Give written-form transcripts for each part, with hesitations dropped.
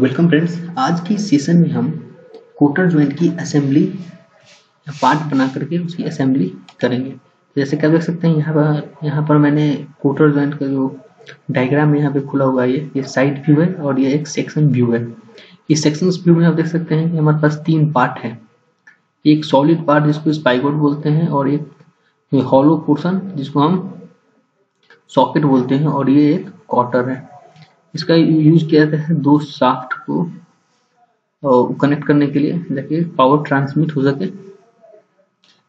Welcome friends, आज की session में हम कोटर ज्वाइंट की असेंबली पार्ट बना करके उसकी असेंबली करेंगे। जैसे क्या देख सकते हैं यहाँ पर मैंने कोटर ज्वाइंट का जो डायग्राम यहाँ पे खुला हुआ है, ये साइड व्यू है और ये एक सेक्शन व्यू है। इस सेक्शन व्यू में आप देख सकते हैं कि हमारे पास तीन पार्ट है, एक सॉलिड पार्ट जिसको स्पाइगोट बोलते हैं और एक हॉलो पोर्शन जिसको हम सॉकेट बोलते हैं और ये एक कोटर है। इसका यूज किया जाता है दो शाफ्ट को कनेक्ट करने के लिए ताकि पावर ट्रांसमिट हो सके।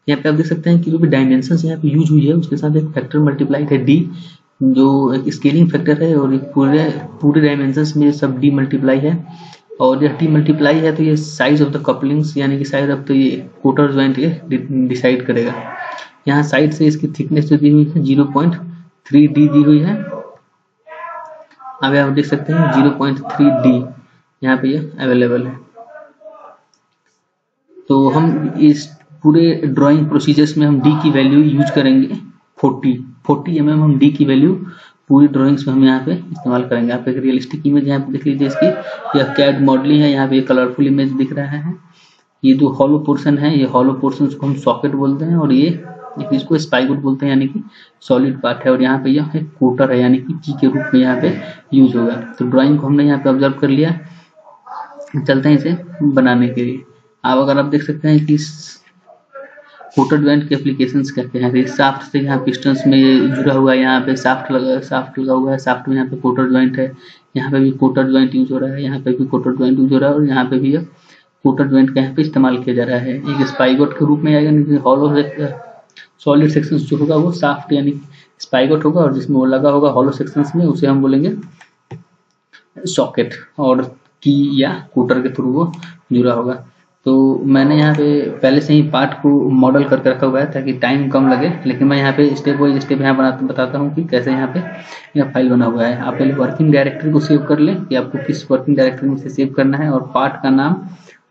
यहाँ पे आप देख सकते हैं कि जो भी डायमेंशंस यहाँ पे यूज हुई है उसके साथ एक फैक्टर मल्टीप्लाई है डी, जो एक स्केलिंग फैक्टर है और पूरे डायमेंशंस में सब डी मल्टीप्लाई है। और यह डी मल्टीप्लाई है तो ये साइज ऑफ द कपलिंग्स यानी कि साइज ऑफ तो ये कोटर ज्वाइंट डिसाइड करेगा। यहाँ साइड से इसकी थिकनेस दी हुई है 0.3D दी हुई है। अब आप देख सकते हैं 0.3D यहाँ पे अवेलेबल है। तो हम इस पूरे ड्राइंग प्रोसीजर्स में हम D की वैल्यू यूज करेंगे 40 mm हम D की वैल्यू पूरी ड्राइंग्स में हम यहाँ पे इस्तेमाल करेंगे। आप एक रियलिस्टिक इमेज यहाँ पे देख लीजिए इसकी, यह कैड मॉडलिंग है। यहाँ पे कलरफुल इमेज दिख रहा है। ये जो हॉलो पोर्शन है, ये हॉलो पोर्शन को हम सॉकेट बोलते हैं और ये इसको स्पाइगोट बोलते हैं यानी कि सॉलिड पार्ट है। और यहाँ पे यह एक कोटर है यानी कि की के रूप में यहाँ पे यूज होगा। तो ड्राइंग को हमने यहाँ पे ऑब्जर्व कर लिया, चलते हैं इसे बनाने के लिए। अब अगर आप देख सकते हैं कि कोटर ज्वाइंट के एप्लीकेशंस क्या क्या है। शाफ्ट से यहाँ पिस्टन्स में जुड़ा हुआ है, यहाँ पे शाफ्ट लगा हुआ है, शाफ्ट में यहाँ पे कोटर ज्वाइंट है, यहाँ पे भी कोटर ज्वाइंट यूज हो रहा है, यहाँ पे भी कोटर ज्वाइंट यूज हो रहा है और यहाँ पे भी कोटर ज्वाइंट का यहाँ पे इस्तेमाल किया जा रहा है। एक स्पाइगोट के रूप में आएगा, हॉलो सॉलिड सेक्शंस जो होगा वो शाफ्ट यानी स्पाइगोट होगा और जिसमें वो लगा होगा हॉलो सेक्शंस में उसे हम बोलेंगे सॉकेट और की या कोटर के थ्रू वो जुड़ा होगा। तो मैंने यहाँ पे पहले से ही पार्ट को मॉडल करके रखा हुआ है ताकि टाइम कम लगे, लेकिन मैं यहाँ पे स्टेप बाई स्टेप यहाँ बताता हूँ कि कैसे यहाँ पे यह फाइल बना हुआ है। आप पहले वर्किंग डायरेक्टरी को सेव कर लें कि आपको किस वर्किंग डायरेक्टरी में सेव करना है और पार्ट का नाम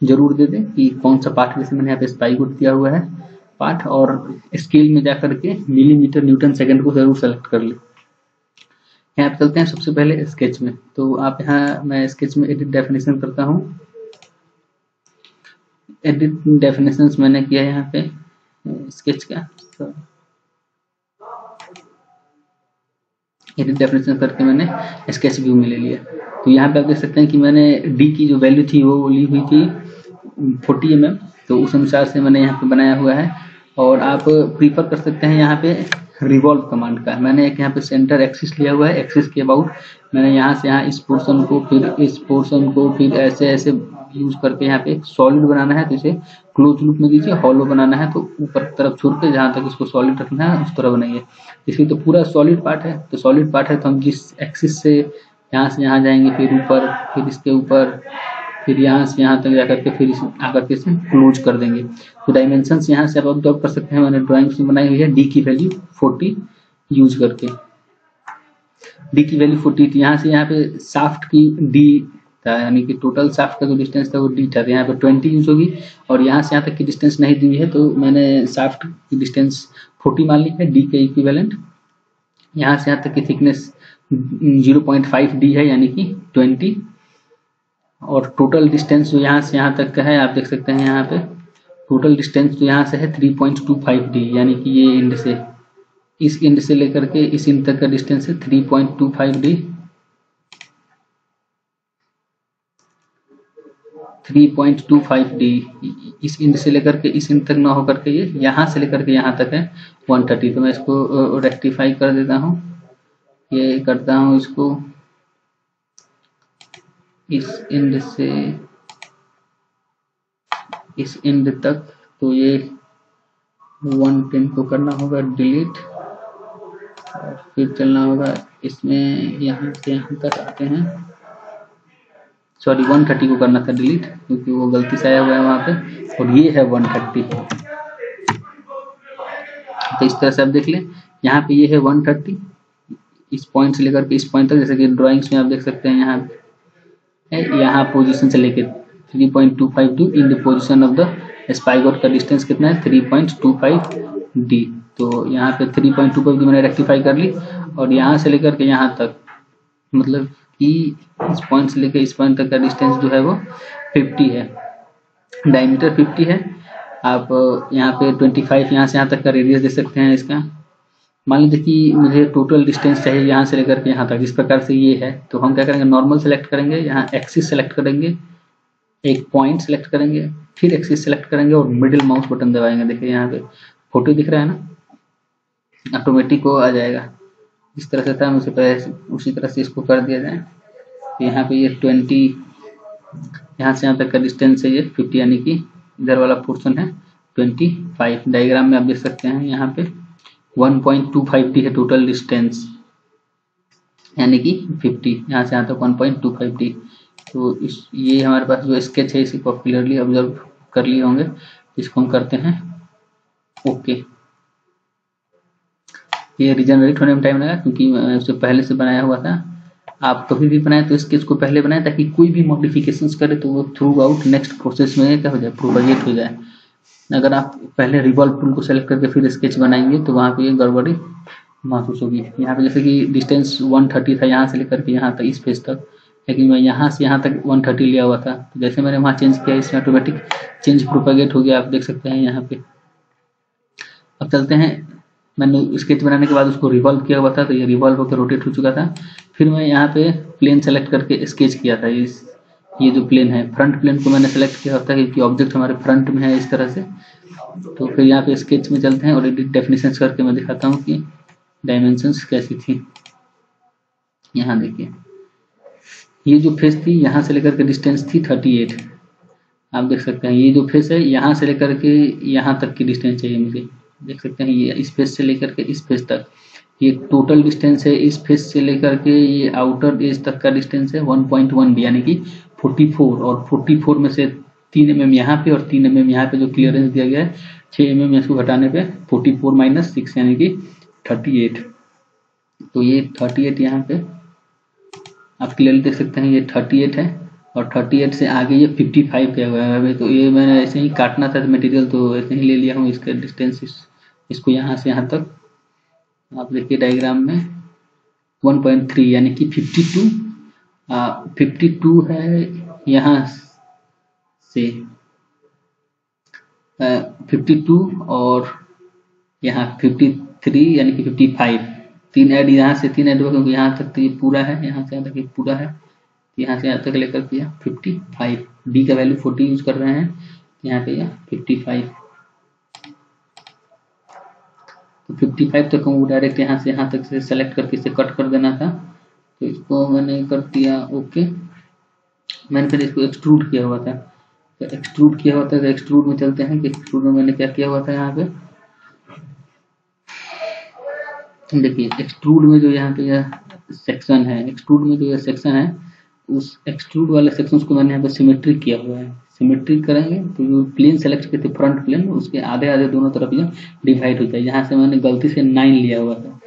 जरूर दे दें कि कौन सा पार्ट। जैसे मैंने यहाँ पे स्पाइगोट दिया हुआ है पार्ट और स्केल में जाकर के मिलीमीटर न्यूटन सेकंड को जरूर सेलेक्ट कर लें। यहाँ पे चलते हैं सबसे पहले स्केच में। तो आप यहाँ मैं स्केच में एडिट डेफिनेशन करता हूँ। एडिट डेफिनेशन मैंने किया यहाँ पे स्केच का, तो एडिट डेफिनेशन करके मैंने स्केच व्यू में ले लिया। तो यहाँ पे आप देख सकते हैं कि मैंने डी की जो वैल्यू थी वो ली हुई थी 40 mm, तो उस अनुसार से मैंने यहाँ पे बनाया हुआ है। और आप प्रीफर कर सकते हैं यहाँ पे रिवॉल्व कमांड का। मैंने एक यहाँ पे सेंटर एक्सिस लिया हुआ है, एक्सिस के अबाउट मैंने यहाँ से यहाँ इस पोर्शन को फिर ऐसे यूज करके यहाँ पे सॉलिड बनाना है तो इसे क्लोज लूप में दीजिए। हॉलो बनाना है तो ऊपर तरफ छोड़ के जहाँ तक इसको सॉलिड रखना है उस तरह बनाइए। इसलिए तो पूरा सॉलिड पार्ट है, तो सॉलिड पार्ट है तो हम जिस एक्सिस से यहाँ जाएंगे फिर ऊपर, फिर इसके ऊपर, फिर यहाँ से यहाँ तक जाकर के फिर आकर के इसे क्लोज कर देंगे। तो डायमेंशंस यहाँ से आप ऑब्जर्व कर सकते हैं, मैंने ड्राइंग से बनाई हुई है। डी की वैल्यू 40 यूज करके, डी की वैल्यू 40 यहाँ से यहाँ पे शाफ्ट की डी था यानी कि टोटल शाफ्ट का जो डिस्टेंस था वो डी था, यहाँ पे 20 यूज होगी। और यहाँ से यहाँ तक की डिस्टेंस नहीं दी हुई है तो मैंने शाफ्ट की डिस्टेंस 40 मान ली है, डी के इक्विवेलेंट। यहाँ से यहाँ तक की थिकनेस 0.5D है यानी कि 20 और टोटल डिस्टेंस जो यहाँ से यहाँ तक का है आप देख सकते हैं यहाँ पे टोटल डिस्टेंस जो यहाँ से है 3.25D यानी कि ये एंड से इस एंड से लेकर के इस एंड तक का डिस्टेंस है 3.25D 3.25D इस एंड से लेकर के इस एंड तक ना होकर के ये यहाँ से लेकर के यहाँ तक है 130। तो मैं इसको रेक्टिफाई कर देता हूँ, ये करता हूँ इसको इस एंड तक, तो ये 110 को करना होगा डिलीट और फिर चलना होगा इसमें। यहाँ से यहाँ तक आते हैं, सॉरी 130 को करना था डिलीट क्योंकि वो गलती से आया हुआ है वहाँ पे, और ये है 130। तो इस तरह से आप देख लें यहाँ पे ये है 130 इस पॉइंट से लेकर के इस पॉइंट तक, जैसे कि ड्राइंग्स में आप देख सकते हैं यहाँ पे यहाँ पोजीशन से लेके 3.25D in the position of the spigot का डिस्टेंस कितना है 3.25D। तो यहाँ पे 3.25D मैंने रेक्टिफाई कर ली और यहाँ से लेकर के यहाँ तक मतलब इस पॉइंट से लेकर इस पॉइंट तक का डिस्टेंस जो है वो 50 है, डायमीटर 50 है। आप यहाँ पे 25 यहाँ से यहाँ तक का रेडियस दे सकते हैं इसका। मान लीजिए कि मुझे टोटल डिस्टेंस चाहिए यहाँ से लेकर के यहाँ तक, इस प्रकार से ये है। तो हम क्या करेंगे, नॉर्मल सेलेक्ट करेंगे, यहाँ एक्सिस सेलेक्ट करेंगे, एक पॉइंट सेलेक्ट करेंगे, फिर एक्सिस सेलेक्ट करेंगे और मिडिल माउस बटन दबाएंगे। देखिए यहाँ पे फोटो दिख रहा है ना, ऑटोमेटिक वो आ जाएगा। इस तरह से था, मुझे पहले उसी तरह से इसको कर दिया जाए। तो यहाँ पे ये 20 यहाँ से यहाँ तक का डिस्टेंस है, ये 50 यानी कि इधर वाला पोर्सन है 25। डायग्राम में आप देख सकते हैं यहाँ पे 1.25 है टोटल डिस्टेंस, यानी कि 50 यहाँ से यहाँ तक 1.25। तो ये हमारे पास जो स्केच है, इसी को क्लियरली ऑब्जर्व कर लिए होंगे। इसको हम करते हैं ओके। ये रिजनरेट होने में टाइम लगा क्योंकि मैं उससे पहले से बनाया हुआ था। आप कभी भी बनाए तो स्केच को पहले बनाए ताकि कोई भी मॉडिफिकेशंस करे तो वो थ्रू आउट नेक्स्ट प्रोसेस में क्या हो जाए, प्रोपगेट हो जाए। अगर आप पहले रिवॉल्व टूल को सेलेक्ट करके फिर स्केच बनाएंगे तो वहाँ पे ये गड़बड़ी महसूस होगी। यहाँ पे जैसे कि डिस्टेंस 130 था यहाँ से लेकर के यहाँ तक, इस फेज तक, लेकिन मैं यहाँ से यहाँ तक 130 लिया हुआ था। तो जैसे मैंने वहाँ चेंज किया, इसमें ऑटोमेटिक चेंज प्रोपगेट हो गया, आप देख सकते हैं यहाँ पे। अब चलते हैं, मैंने स्केच बनाने के बाद उसको रिवॉल्व किया हुआ था तो ये रिवॉल्व होकर रोटेट हो चुका था। फिर मैं यहाँ पे प्लेन सेलेक्ट करके स्केच किया था। ये जो प्लेन है, फ्रंट प्लेन को मैंने सेलेक्ट किया होता है क्योंकि ऑब्जेक्ट हमारे फ्रंट में है इस तरह से। तो फिर यहाँ पे स्केच में चलते हैं और एडिट डेफिनेशंस करके मैं दिखाता हूँ कि डायमेंशंस कैसी थी। यहाँ देखिए, ये जो फेस थी यहाँ से लेकर के डिस्टेंस थी 38, आप देख सकते हैं। ये जो फेस है यहाँ से लेकर के यहाँ तक की डिस्टेंस चाहिए मुझे, देख सकते हैं। ये इस फेस से लेकर के इस फेस तक ये टोटल डिस्टेंस है। इस फेस से लेकर के ये आउटर एज तक का डिस्टेंस है 1.1 यानी कि 44। और 44 में से 3 mm यहाँ पे और 3 mm यहाँ पे जो क्लियरेंस दिया गया है 6 mm, इसको घटाने पे 44 माइनस 6 यानी कि 38। तो ये 38 यहाँ पे आप क्लियरली देख सकते हैं, ये 38 है। और 38 से आगे ये 55 किया हुआ है। तो ये मैंने ऐसे ही काटना था मटेरियल, तो ऐसे ही ले लिया हूँ इसका डिस्टेंस, इसको यहाँ से यहाँ तक। आप देखिए डायग्राम में 1.3 यानी कि 52 है यहाँ से 52 और यहाँ 53 यानी कि 55। 3 ऐड यहाँ से 3 ऐड हुआ क्योंकि यहाँ तक तो ये पूरा है, यहाँ से यहाँ तक ये पूरा है, यहाँ से यहाँ तक लेकर किया 55। डी का वैल्यू 40 यूज कर रहे हैं, यहाँ पे 55। तो 55 तक हमको डायरेक्ट यहाँ से यहाँ तक से सेलेक्ट करके इसे कट कर देना था, तो इसको मैंने कर दिया ओके। मैंने फिर इसको एक्सट्रूड किया हुआ था, तो एक्सट्रूड किया हुआ था। तो एक्सट्रूड में चलते हैं कि एक्सट्रूड में मैंने क्या किया हुआ था। यहाँ पे देखिए, एक्सट्रूड में जो यहाँ पे यह सेक्शन है, एक्सट्रूड में जो यह सेक्शन है, उस एक्सट्रूड वाले सेक्शन को मैंने यहाँ पे सिमेट्रिक किया हुआ है। सिमेट्रिक करेंगे तो जो प्लेन सेलेक्ट करते फ्रंट प्लेन, उसके आधे आधे दोनों तरफ ये डिवाइड होता है। यहाँ से मैंने गलती से 9 लिया हुआ था।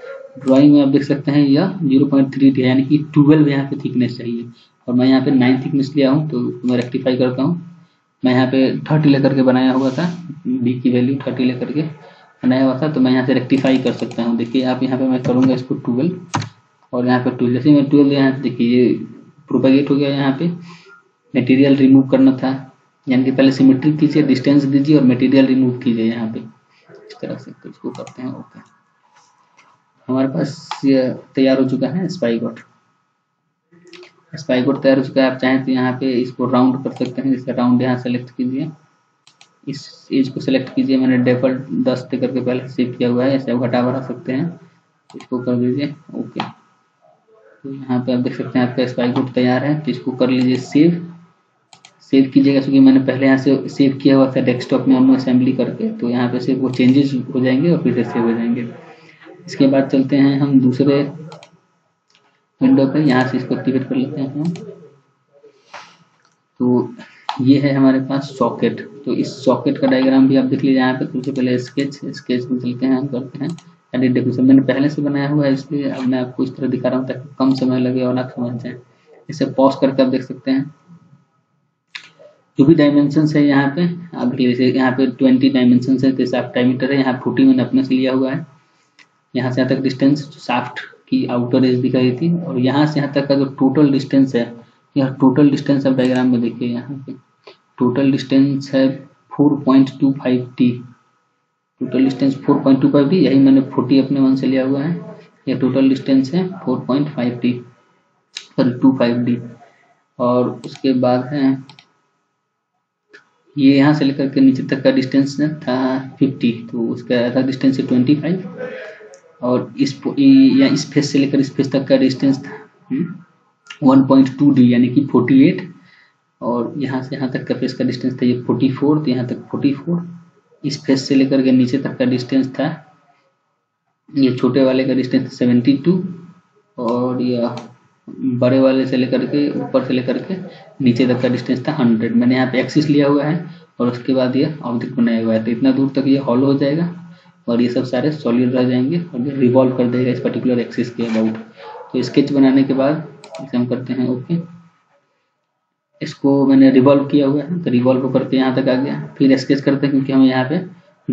ड्राइंग में आप देख सकते हैं यह 0.3 है यानी कि 12 यहाँ पे थिकनेस चाहिए और मैं यहाँ पे 9 थिकनेस लिया हूँ। तो मैं रेक्टिफाई करता हूँ, मैं यहाँ पे 30 लेकर के बनाया हुआ था, बी की वैल्यू 30 लेकर के बनाया हुआ था। तो मैं यहाँ से रेक्टिफाई कर सकता हूँ। देखिए आप यहाँ पे मैं करूँगा इसको 12 और यहाँ पे 12, जैसे मैं 12 यहाँ पे देखिए ये प्रोपगेट हो गया। यहाँ पे मटेरियल रिमूव करना था, यानी कि पहले सिमेट्रिक कीजिए, डिस्टेंस दीजिए और मटेरियल रिमूव कीजिए यहाँ पे इस तरह से। तो इसको करते हैं ओके। हमारे पास ये तैयार हो चुका है स्पाइगोट तैयार हो चुका है। आप चाहें तो यहाँ पे इसको राउंड कर सकते हैं, जैसे राउंड यहाँ सेलेक्ट कीजिए, इस एज को सेलेक्ट कीजिए। मैंने डेफल 10 दे करके पहले सेव किया हुआ है, ऐसे आप घटा बढ़ा सकते हैं। इसको कर दीजिए ओके। तो यहाँ पे आप देख सकते हैं आपका स्पाइगोट तैयार है। तो इसको कर लीजिए सेव कीजिएगा क्योंकि मैंने पहले यहाँ से सेव किया हुआ था डेस्कटॉप में असेंबली करके। तो यहाँ पे सिर्फ वो चेंजेस हो जाएंगे और फिर से सेव हो जाएंगे। इसके बाद चलते हैं हम दूसरे विंडो पे, यहाँ से इसको एक्टिवेट कर लेते हैं। तो ये है हमारे पास सॉकेट। तो इस सॉकेट का डायग्राम भी आप देख लीजिए यहाँ पे। सबसे पहले स्केच में चलते हैं, हम करते हैं एडिट डेफिनेशन। मैंने पहले से बनाया हुआ है इसलिए अब मैं आपको इस तरह दिखा रहा हूँ ताकि कम समय लगे और आप समझ जाए। इसे पॉज करके आप देख सकते हैं जो भी डायमेंशन है यहाँ पे। आप जैसे यहाँ पे 20 डायमेंशन है, जैसे आप डायमीटर है यहाँ 40 मैंने अपने से लिया हुआ है। यहाँ से यहाँ तक डिस्टेंस, शाफ्ट की आउटर एज दिखाई देती है। और यहाँ से यहाँ तक का जो टोटल डिस्टेंस है, यह टोटल डिस्टेंस आप डायग्राम में देखिए, यहाँ पे टोटल डिस्टेंस है 4.25t। टोटल डिस्टेंस 4.25t, यही मैंने 40 अपने वन से लिया हुआ है। यह टोटल डिस्टेंस है 4.5t पर 25d। और उसके बाद है ये यहाँ से लेकर के नीचे तक का डिस्टेंस था 50, तो उसका था डिस्टेंस 25। और इस फेस से लेकर इस फेस तक का डिस्टेंस था 1.2d यानी कि 48। और यहाँ से यहाँ तक का फेस का डिस्टेंस था ये 44, तो यहाँ तक 44। इस फेस से लेकर के नीचे तक का डिस्टेंस था, ये छोटे वाले का डिस्टेंस 72। और यह बड़े वाले से लेकर के ऊपर से लेकर के नीचे तक का डिस्टेंस था 100। मैंने यहाँ पे एक्सिस लिया हुआ है और उसके बाद ये ऑब्जेक्ट बनाया हुआ है। तो इतना दूर तक ये हॉल हो जाएगा और ये सब सारे सॉलिड रह जाएंगे और ये रिवॉल्व कर देगा इस पर्टिकुलर एक्सिस के अबाउट। तो स्केच बनाने के बाद इसे हम करते हैं ओके। इसको मैंने रिवॉल्व किया हुआ है, तो रिवॉल्व करके यहाँ तक आ गया। फिर स्केच करते हैं क्योंकि हमें यहाँ पे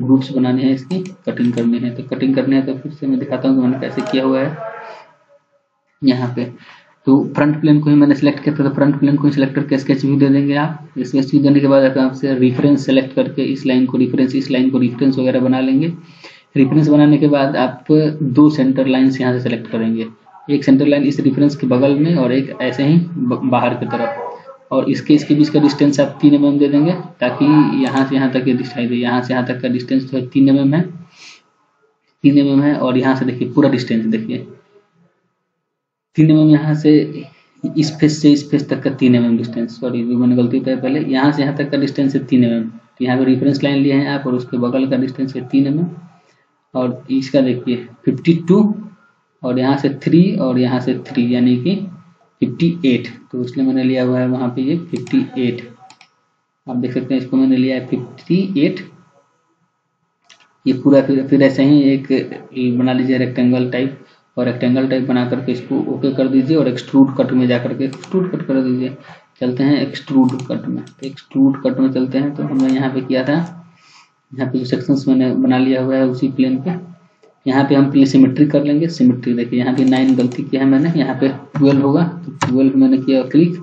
ग्रुप्स बनाने हैं, इसकी कटिंग करनी है। तो कटिंग करनी है तो फिर से मैं दिखाता हूँ कि मैंने कैसे किया हुआ है। यहाँ पे तो फ्रंट प्लेन को ही मैंने सिलेक्ट किया था, तो फ्रंट प्लेन को ही सिलेक्ट करके स्केच व्यू दे देंगे आप। स्केच व्यू देने के बाद आपसे रेफरेंस सेलेक्ट करके इस लाइन को रेफरेंस, इस लाइन को रेफरेंस वगैरह बना लेंगे। रेफरेंस बनाने के बाद आप दो सेंटर लाइन्स यहाँ से सेलेक्ट करेंगे, एक सेंटर लाइन इस रेफरेंस के बगल में और एक ऐसे ही बाहर की तरफ। और इसके बीच का डिस्टेंस आप 3 mm दे देंगे ताकि यहाँ से यहाँ तक ये दिखाई दे। यहाँ से यहाँ तक का डिस्टेंस जो है 3 mm है, 3 mm है। और यहाँ से देखिए पूरा डिस्टेंस देखिए 3 mm, यहाँ से इस फेस तक का 3 mm डिस्टेंस, सॉरी जो मैंने गलती बताई पहले, यहाँ से यहाँ तक का डिस्टेंस है 3 mm। तो यहाँ पे रेफरेंस लाइन लिए हैं आप और उसके बगल का डिस्टेंस है 3 mm। और इसका देखिए 52 और यहाँ से 3 और यहाँ से 3 यानी कि 58। तो इसलिए मैंने लिया हुआ है वहाँ पे ये 58, आप देख सकते हैं इसको मैंने लिया है 58। ये पूरा फिर ऐसे ही एक बना लीजिए रेक्टेंगल टाइप, और रेक्टेंगल टाइप बना करके इसको ओके कर दीजिए और एक्सट्रूड कट में जा करके एक्सट्रूड कट कर दीजिए। चलते हैं एक्सट्रूड कट में, तो एक्सट्रूड कट में चलते हैं। तो हमने यहाँ पे किया था, यहाँ पे जो सेक्शंस मैंने बना लिया हुआ है उसी प्लेन पे, यहाँ पे हम प्लेन सिमेट्री कर लेंगे। सिमेट्री देखिए यहाँ पे 9 गलती किया है मैंने, यहाँ पे 12 होगा, तो 12 मैंने किया क्लिक।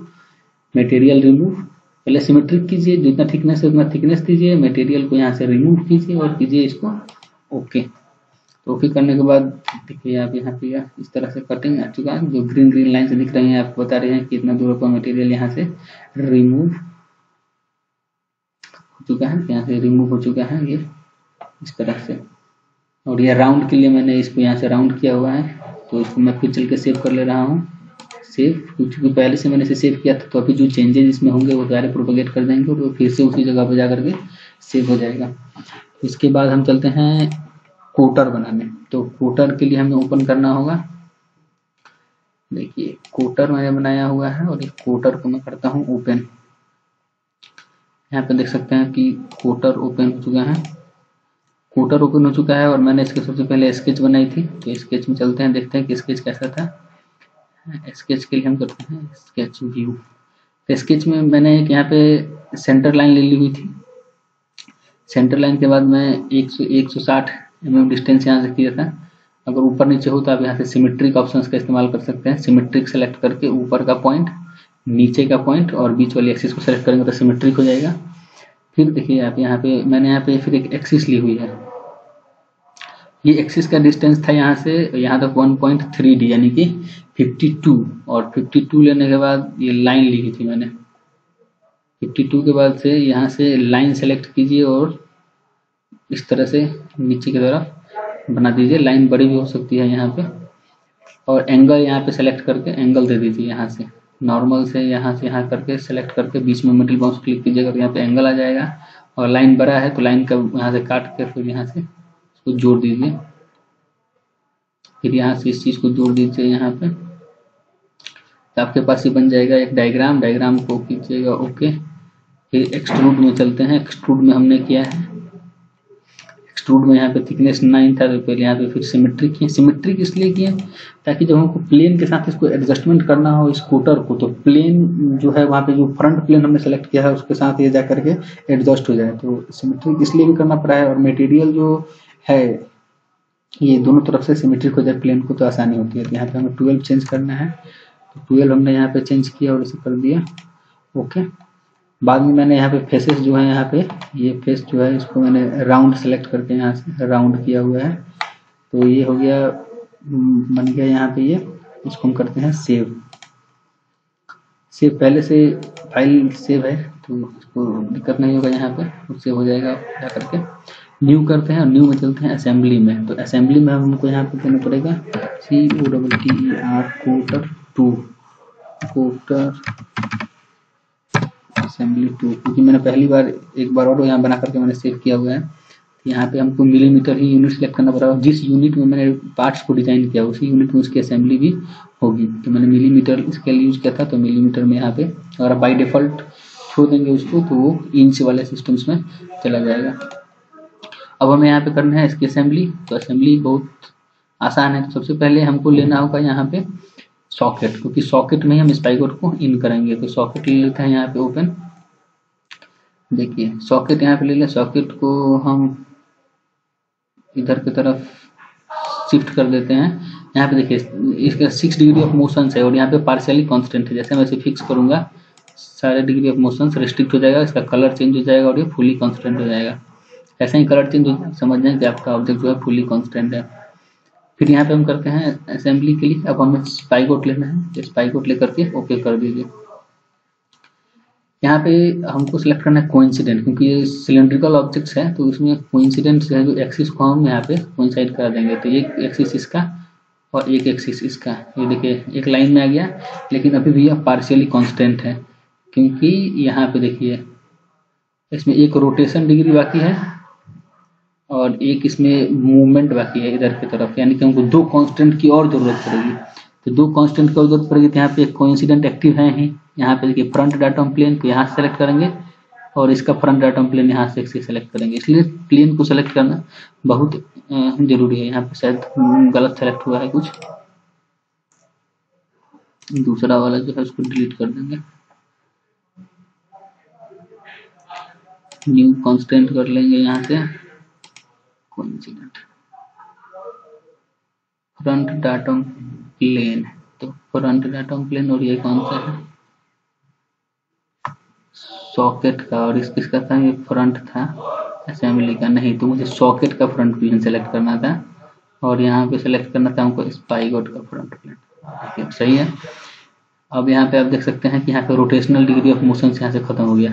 मटेरियल रिमूव, पहले सिमेट्री कीजिए, जितना थिकनेस है उतना थिकनेस दीजिए। मटेरियल को यहाँ से रिमूव कीजिए और कीजिए इसको ओके। तो ओके करने के बाद देखिए आप यहाँ पे इस तरह से कटिंग आ चुका है। जो ग्रीन ग्रीन लाइन से दिख रही है आपको बता रहे हैं कि इतना दूर का मटेरियल यहाँ से रिमूव हो चुका है, यहाँ से रिमूव हो चुका है ये इस तरह से। और ये राउंड के लिए मैंने इसको यहाँ से राउंड किया हुआ है, तो इसको मैं फिर चल के सेव कर ले रहा हूँ। सेव, क्योंकि पहले से मैंने इसे सेव किया था तो अभी जो चेंजेस इसमें होंगे वो सारे प्रोपोगेट कर देंगे और वो फिर से उसी जगह पर जा करके सेव हो जाएगा। उसके बाद हम चलते हैं कोटर बनाने। तो कोटर के लिए हमें ओपन करना होगा, देखिए कोटर मैंने बनाया हुआ है और इस कोटर को मैं करता हूँ ओपन। यहाँ पे देख सकते हैं कि कोटर ओपन हो चुका है, कोटर ओपन हो चुका है। और मैंने इसके सबसे पहले स्केच बनाई थी, तो स्केच में चलते हैं, देखते हैं कि स्केच कैसा था। स्केच के लिए हम करते हैं स्केच व्यू। तो स्केच में मैंने एक यहाँ पे सेंटर लाइन ले ली हुई थी, सेंटर लाइन के बाद मैं 160 mm डिस्टेंस यहाँ से किया था। अगर ऊपर नीचे हो तो आप यहाँ से सिमेट्रिक ऑप्शंस का इस्तेमाल कर सकते हैं। सिमेट्रिक सेलेक्ट करके ऊपर का पॉइंट, नीचे का पॉइंट और बीच वाली एक्सिस को सेलेक्ट करेंगे तो सिमेट्रिक हो जाएगा। फिर देखिए आप यहाँ पे मैंने यहाँ पे फिर एक एक्सिस ली हुई है, ये एक्सिस का डिस्टेंस था यहाँ से यहाँ तक 1.3d यानी कि 52। और 52 लेने के बाद ये लाइन ली हुई थी मैंने, 52 के बाद से यहाँ से लाइन सेलेक्ट कीजिए और इस तरह से नीचे की तरफ बना दीजिए। लाइन बड़ी भी हो सकती है यहाँ पे। और एंगल यहाँ पे सेलेक्ट करके एंगल दे दीजिए, यहाँ से नॉर्मल से यहाँ करके सेलेक्ट करके बीच में मिडिल माउस क्लिक कीजिएगा तो यहाँ पे एंगल आ जाएगा। और लाइन बड़ा है तो लाइन का यहाँ से काट के फिर यहाँ से इसको जोड़ दीजिए, फिर यहाँ से इस चीज को जोड़ दीजिए यहाँ पे। तो आपके पास ये बन जाएगा एक डायग्राम। डायग्राम को खींचिएगा ओके। फिर एक्सट्रूड में चलते हैं, एक्सट्रूड में हमने किया है, एक्सट्रूड में यहाँ पे थिकनेस 9 था तो पहले यहाँ पे फिर सिमेट्रिक किए। सिमेट्रिक इसलिए किए ताकि जब हमको प्लेन के साथ इसको एडजस्टमेंट करना हो इस कोटर को, तो प्लेन जो है वहाँ पे जो फ्रंट प्लेन हमने सेलेक्ट किया है उसके साथ ये जा करके एडजस्ट हो जाए। तो सिमेट्रिक इसलिए भी करना पड़ा है। और मटेरियल जो है ये दोनों तरफ से सिमेट्रिक हो जाए प्लेन को तो आसानी होती है। तो यहाँ पे हमें 12 चेंज करना है, तो 12 हमने यहाँ पे चेंज किया और इसे कर दिया ओके। बाद में मैंने यहाँ पे फेसेस जो है, यहाँ पे ये फेस जो है इसको मैंने राउंड सेलेक्ट करके यहाँ से राउंड किया हुआ है, तो ये हो गया बन गया यहाँ पे ये। इसको हम करते हैं सेव। सेव पहले से फाइल सेव है तो इसको दिक्कत नहीं होगा, यहाँ पे सेव हो जाएगा। क्या करके न्यू करते हैं और न्यू में चलते हैं असेंबली में। तो असेंबली में हमको यहाँ पे देना पड़ेगा COTTER कोटर 2 कोटर असेंबली 2, क्योंकि मैंने पहली बार एक बार और यहाँ बना करके मैंने सेव किया हुआ है। यहाँ पे हमको मिलीमीटर ही यूनिट सेलेक्ट करना पड़ा, जिस यूनिट में मैंने पार्ट्स को डिजाइन किया उसी यूनिट में उसकी असेंबली भी होगी। तो मैंने मिलीमीटर स्केल यूज किया था, तो मिलीमीटर में यहाँ पे अगर बाई डिफॉल्ट छोड़ देंगे उसको तो वो इंच वाले सिस्टम्स में चला जाएगा। अब हमें यहाँ पे करना है इसकी असेंबली। तो असेंबली बहुत आसान है, तो सबसे पहले हमको लेना होगा यहाँ पे सॉकेट, क्योंकि सॉकेट में हम स्पाइकोड को इन करेंगे। तो सॉकेट ले लेते हैं यहाँ पे ओपन, देखिए सॉकेट यहाँ पे ले लें। सॉकेट को हम इधर की तरफ शिफ्ट कर देते हैं। यहाँ पे देखिए इसका 6 डिग्री ऑफ मोशन है और यहाँ पे पार्शियली कांस्टेंट है। जैसे मैं इसे फिक्स करूंगा सारे डिग्री ऑफ मोशन रिस्ट्रिक्ट हो जाएगा, इसका कलर चेंज हो जाएगा और ये फुली कांस्टेंट हो जाएगा। ऐसा ही कलर चेंज हो समझ जाए कि आपका ऑब्जेक्ट जो है फुली कांस्टेंट है। फिर यहाँ पे हम करते हैं असेंबली के लिए। अब हमें स्पाइकोट लेना है, स्पाइकोट लेकर के ओके कर दीजिए। यहाँ पे हमको सिलेक्ट करना है कोइंसिडेंट, क्योंकि ये सिलेंड्रिकल ऑब्जेक्ट्स है तो उसमें कोइंसिडेंट है जो एक्सिस को हम यहाँ पे कोइंसाइड कर देंगे। तो एक एक्सिस इसका और एक एक्सिस इसका, ये देखिए एक लाइन में आ गया, लेकिन अभी भी यह पार्शियली कांस्टेंट है क्योंकि यहाँ पे देखिए इसमें एक रोटेशन डिग्री बाकी है और एक इसमें मूवमेंट बाकी है इधर की तरफ, यानी कि हमको 2 कांस्टेंट की और जरूरत पड़ेगी। तो 2 कांस्टेंट की जरूरत पड़ेगी, तो यहाँ पे कोइंसिडेंट एक्टिव है ही। यहाँ पे देखिए फ्रंट डाटम प्लेन को यहाँ सेलेक्ट करेंगे और इसका फ्रंट डाटम प्लेन यहाँ से सेलेक्ट करेंगे, इसलिए प्लेन को सेलेक्ट करना बहुत जरूरी है। यहाँ पे शायद गलत सेलेक्ट हुआ है कुछ, दूसरा वाला जो है उसको डिलीट कर देंगे, न्यू कांस्टेंट कर लेंगे यहाँ से कोइंसिडेंट फ्रंट डाटम प्लेन। तो फ्रंट डाटम प्लेन और ये कौन सा है सॉकेट का, और इसका था ये फ्रंट था असेंबली का नहीं, तो मुझे सॉकेट का फ्रंट प्लेन सेलेक्ट करना था और यहाँ पे सेलेक्ट करना था हमको स्पाइकोट का फ्रंट प्लेन। सही है। अब यहाँ पे आप देख सकते हैं कि यहाँ पे रोटेशनल डिग्री ऑफ मोशन यहाँ से खत्म हो गया।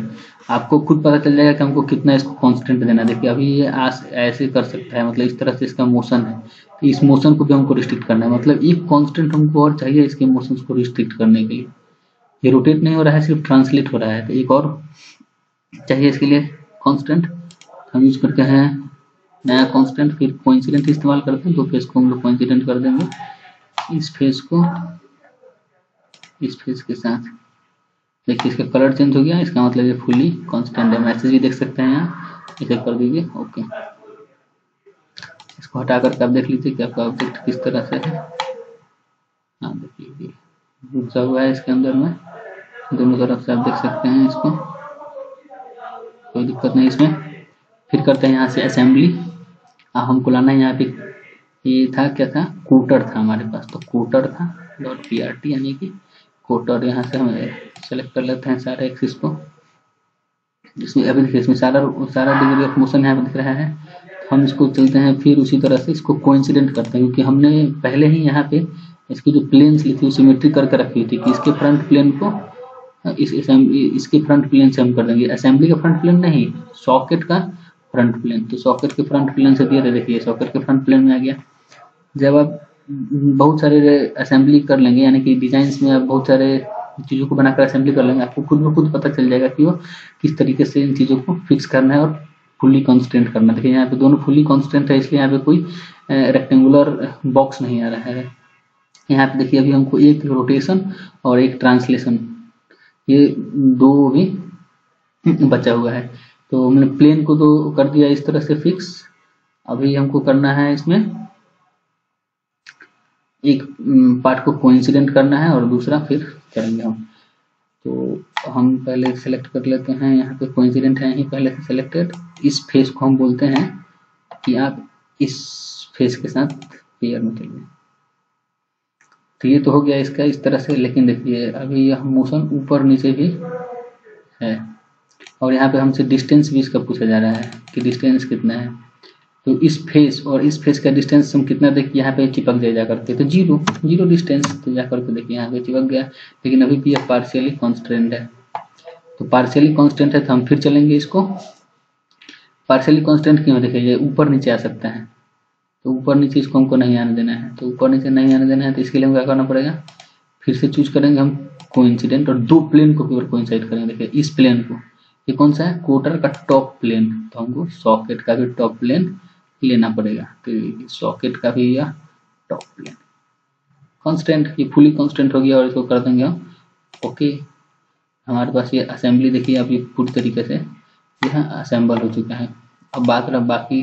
आपको खुद पता चल जाएगा कि हमको कितना इसको कांस्टेंट देना। देखिए अभी ये ऐसे कर सकता है, मतलब इस तरह से इसका मोशन है, तो इस मोशन को भी हमको रिस्ट्रिक्ट करना है, मतलब एक कांस्टेंट हमको और चाहिए इसके मोशन को रिस्ट्रिक्ट करने के लिए। ये रोटेट नहीं हो रहा है, सिर्फ ट्रांसलेट हो रहा है, तो एक और चाहिए इसके लिए कॉन्स्टेंट। हम यूज करते हैं नया कॉन्स्टेंट, फिर कोइंसिडेंट इस्तेमाल करते हैं। तो फेस को हम लोग कोइंसिडेंट कर देंगे, इस फेस को इस फेस के साथ। देखिए इसका कलर चेंज हो गया, इसका मतलब ये फुली कांस्टेंट है। मैसेज भी देख सकते हैं यहाँ, इसे कर दीजिए ओके। इसको हटा करके आप देख लीजिए कि आपका ऑब्जेक्ट किस तरह से है। आप देख लीजिए घुसा हुआ है इसके अंदर में, दोनों तरफ से आप देख सकते हैं इसको, कोई दिक्कत नहीं इसमें। फिर करते हैं यहाँ से असेंबली। हमको लाना है यहाँ पे, ये था क्या था कोटर था हमारे पास, तो कोटर था डॉट PRT यानी कि कोटर। यहाँ से हम सेलेक्ट कर लेते हैं सारे एक्सिस को, इसमें अभी देखिए इसमें सारा डिग्री ऑफ मोशन यहाँ पे दिख रहा है। हम इसको चलते हैं फिर उसी तरह से इसको कोइंसिडेंट करते हैं, क्योंकि हमने पहले ही यहाँ पे इसकी जो प्लेन्स ली थी सिमेट्रिक करके रखी थी कि इसके फ्रंट प्लेन को इसके फ्रंट प्लेन से हम कर देंगे। असेंबली का फ्रंट प्लेन नहीं, सॉकेट का फ्रंट प्लेन। तो सॉकेट के फ्रंट प्लेन से दिया, देखिए सॉकेट के फ्रंट प्लेन में आ गया। जब आप बहुत सारे असेंबली कर लेंगे, यानी कि डिजाइन्स में आप बहुत सारे चीज़ों को बनाकर असेंबली कर लेंगे, आपको खुद ब खुद पता चल जाएगा कि वो किस तरीके से इन चीज़ों को फिक्स करना है और फुली कांस्टेंट करना है। देखिए यहाँ पे दोनों फुली कांस्टेंट है, इसलिए यहाँ पे कोई रेक्टेंगुलर बॉक्स नहीं आ रहा है। यहाँ पे देखिए अभी हमको एक रोटेशन और एक ट्रांसलेशन, ये दो भी बचा हुआ है। तो हमने प्लेन को तो कर दिया इस तरह से फिक्स। अभी हमको करना है इसमें एक पार्ट को कोइंसिडेंट करना है और दूसरा फिर करेंगे हम। तो हम पहले सेलेक्ट कर लेते हैं यहाँ पे कोइंसिडेंट है ही पहले से सेलेक्टेड। इस फेस को हम बोलते हैं कि आप इस फेस के साथ पेयर में चल रहे हैं। तो ये तो हो गया इसका इस तरह से, लेकिन देखिए अभी यह मोशन ऊपर नीचे भी है और यहाँ पे हमसे डिस्टेंस भी इसका पूछा जा रहा है कि डिस्टेंस कितना है। तो इस फेस और इस फेस का डिस्टेंस हम कितना, देखिए यहाँ पे चिपक गया जा करके, तो जीरो डिस्टेंस, तो जा करके देखिए यहाँ पे चिपक गया, लेकिन अभी भी यह पार्शियली कॉन्स्टेंट है। तो पार्शियली कॉन्स्टेंट है तो हम फिर चलेंगे इसको, पार्शियली कॉन्स्टेंट क्यों, देखिए ऊपर नीचे आ सकता है, तो ऊपर नीचे इसको हमको नहीं आने देना है, तो ऊपर नीचे नहीं आने देना है, तो इसके लिए हमको क्या करना पड़ेगा, फिर से चूज करेंगे हम कोइंसिडेंट और दो प्लेन को फिर कोइंसाइड करेंगे। देखिए इस प्लेन को, ये कौन सा है, क्वार्टर का टॉप प्लेन, तो हमको सॉकेट का भी टॉप प्लेन लेना पड़ेगा, तो सॉकेट का भी या टॉप प्लेन कॉन्स्टेंट, ये फुली कॉन्स्टेंट हो गया और इसको कर देंगे हम ओके। हमारे पास ये असेंबली देखिए अब ये पूरी तरीके से यहाँ असेंबल हो चुका है। अब बात रहा बाकी,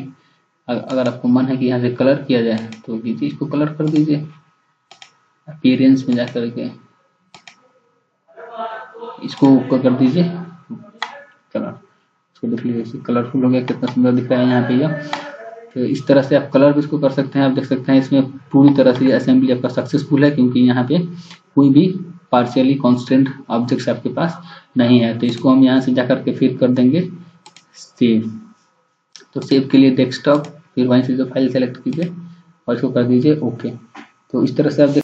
अगर आपको मन है कि यहाँ से कलर किया जाए तो कीजिए, इसको कलर कर दीजिए अपीयरेंस में जा करके इसको कर दीजिए कलर, इसको देख लीजिए कलरफुल हो गया, कितना सुंदर दिख रहा है यहाँ पे यह। तो इस तरह से आप कलर भी इसको कर सकते हैं। आप देख सकते हैं इसमें पूरी तरह से असेंबली आपका सक्सेसफुल है, क्योंकि यहाँ पे कोई भी पार्शियली कॉन्स्टेंट ऑब्जेक्ट्स आपके पास नहीं है। तो इसको हम यहाँ से जा करके फिर कर देंगे सेव। तो सेव के लिए डेस्कटॉप, फिर वहीं से जो फाइल सेलेक्ट कीजिए और इसको कर दीजिए ओके। तो इस तरह से आप